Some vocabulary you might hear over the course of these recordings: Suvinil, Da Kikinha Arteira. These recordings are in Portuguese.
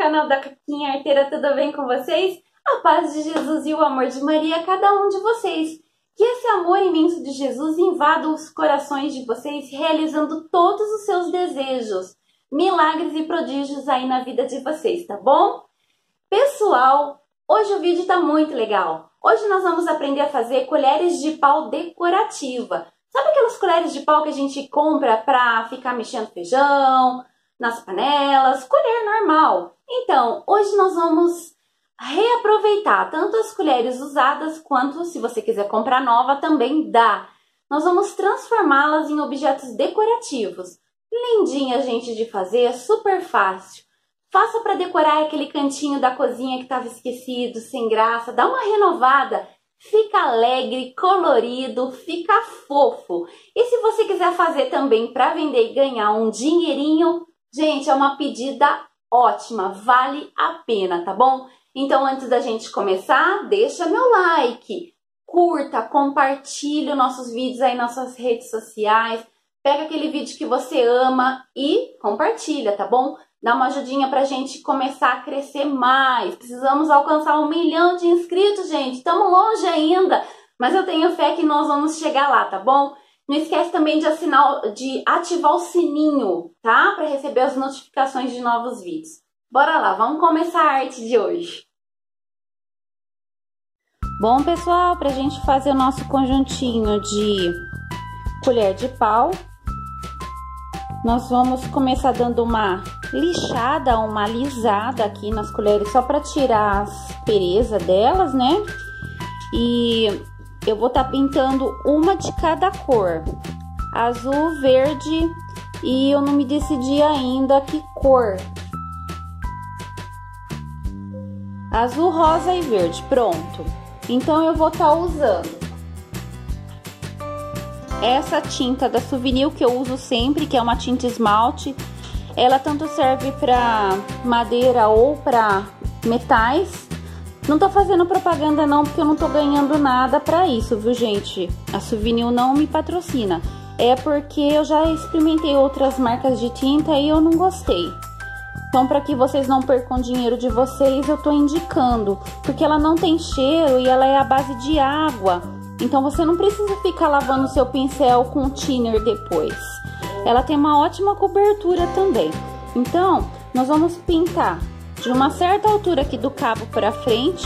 canal da Kikinha Arteira, tudo bem com vocês? A paz de Jesus e o amor de Maria a cada um de vocês. Que esse amor imenso de Jesus invada os corações de vocês, realizando todos os seus desejos, milagres e prodígios aí na vida de vocês, tá bom? Pessoal, hoje o vídeo tá muito legal. Hoje nós vamos aprender a fazer colheres de pau decorativa. Sabe aquelas colheres de pau que a gente compra pra ficar mexendo feijão, nas panelas, colher normal? Então, hoje nós vamos reaproveitar tanto as colheres usadas quanto, se você quiser comprar nova, também dá. Nós vamos transformá-las em objetos decorativos. Lindinha, gente, de fazer, é super fácil. Faça para decorar aquele cantinho da cozinha que estava esquecido, sem graça, dá uma renovada. Fica alegre, colorido, fica fofo. E se você quiser fazer também para vender e ganhar um dinheirinho, gente, é uma pedida ótima, vale a pena, tá bom? Então, antes da gente começar, deixa meu like, curta, compartilha nossos vídeos aí nas suas redes sociais, pega aquele vídeo que você ama e compartilha, tá bom? Dá uma ajudinha pra gente começar a crescer mais. Precisamos alcançar 1 milhão de inscritos, gente. Estamos longe ainda, mas eu tenho fé que nós vamos chegar lá, tá bom? Não esquece também de ativar o sininho, tá? Para receber as notificações de novos vídeos. Bora lá, vamos começar a arte de hoje. Bom, pessoal, pra gente fazer o nosso conjuntinho de colher de pau, nós vamos começar dando uma lixada, uma alisada aqui nas colheres, só para tirar as asperezas delas, né? E eu vou estar pintando uma de cada cor, azul, verde, e eu não me decidi ainda que cor. Azul, rosa e verde, pronto. Então eu vou estar usando essa tinta da Suvinil, que eu uso sempre, que é uma tinta esmalte. Ela tanto serve para madeira ou para metais. Não tô fazendo propaganda não, porque eu não tô ganhando nada para isso, viu, gente? A Suvinil não me patrocina. É porque eu já experimentei outras marcas de tinta e eu não gostei. Então, para que vocês não percam dinheiro de vocês, eu tô indicando. Porque ela não tem cheiro e ela é à base de água. Então, você não precisa ficar lavando seu pincel com thinner depois. Ela tem uma ótima cobertura também. Então, nós vamos pintar de uma certa altura aqui do cabo para frente.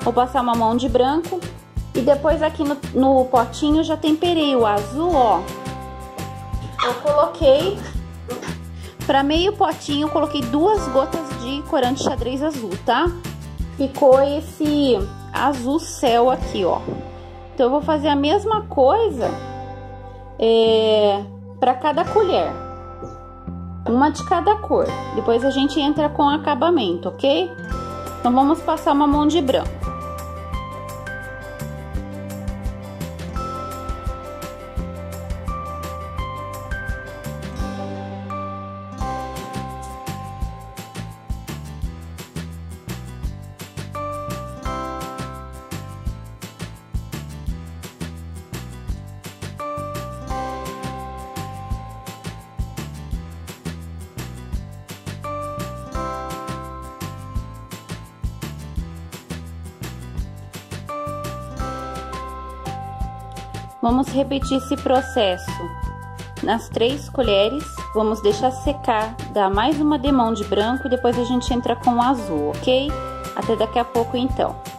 Vou passar uma mão de branco. E depois aqui no potinho eu já temperei o azul, ó. Eu coloquei, para meio potinho, eu coloquei 2 gotas de corante xadrez azul, tá? Ficou esse azul céu aqui, ó. Então, eu vou fazer a mesma coisa para cada colher, uma de cada cor. Depois a gente entra com acabamento, ok? Então vamos passar uma mão de branco. Vamos repetir esse processo nas 3 colheres, vamos deixar secar, dar mais uma demão de branco e depois a gente entra com o azul, ok? Até daqui a pouco, então.